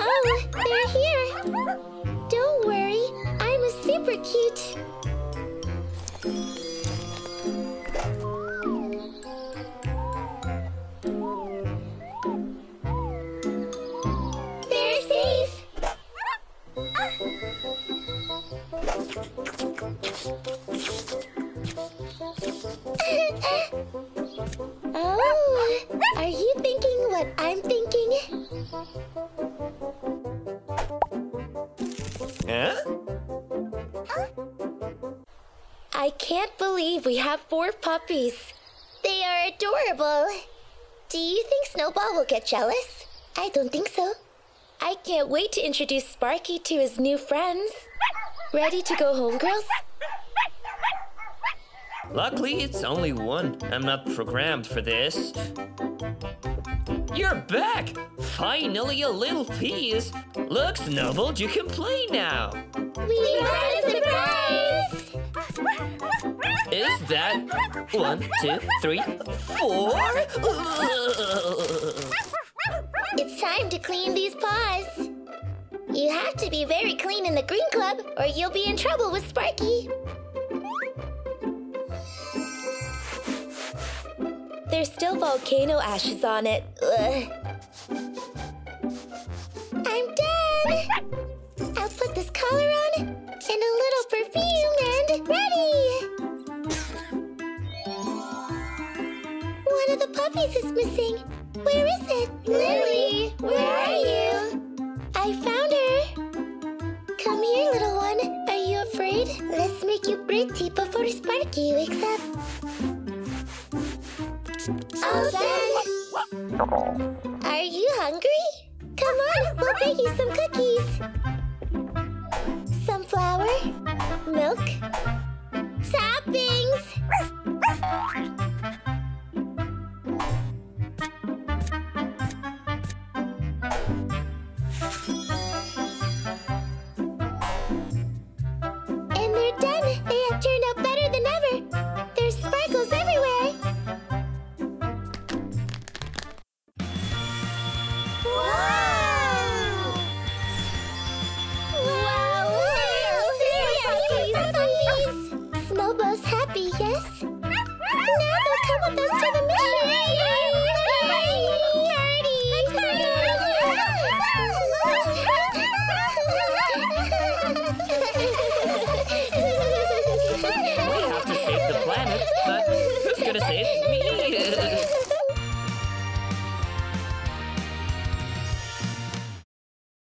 Oh, they're here. Don't worry, I'm a super cute. They're safe. Oh, are you thinking what I'm thinking? I can't believe we have 4 puppies. They are adorable. Do you think Snowball will get jealous? I don't think so. I can't wait to introduce Sparky to his new friends. Ready to go home, girls? Luckily, it's only 1. I'm not programmed for this. You're back! Finally, a little piece. Look, Snowball, you can play now. We got a surprise! Is that 1, 2, 3, 4? It's time to clean these paws. You have to be very clean in the Green Club, or you'll be in trouble with Sparky. There's still volcano ashes on it. Ugh. I'm done! I'll put this collar on, and a little perfume, and ready! One of the puppies is missing. Where is it? Lily, where are you? I found her. Come here, little one. Are you afraid? Let's make you pretty before Sparky wakes up. All done. Are you hungry? Come on, we'll bake you some cookies. Some flour, milk, toppings. And they're done. They have turned out better than ever. There's sparkles everywhere. Yes? Now they'll come with us to the mission! Party! We have to save the planet, but who's gonna save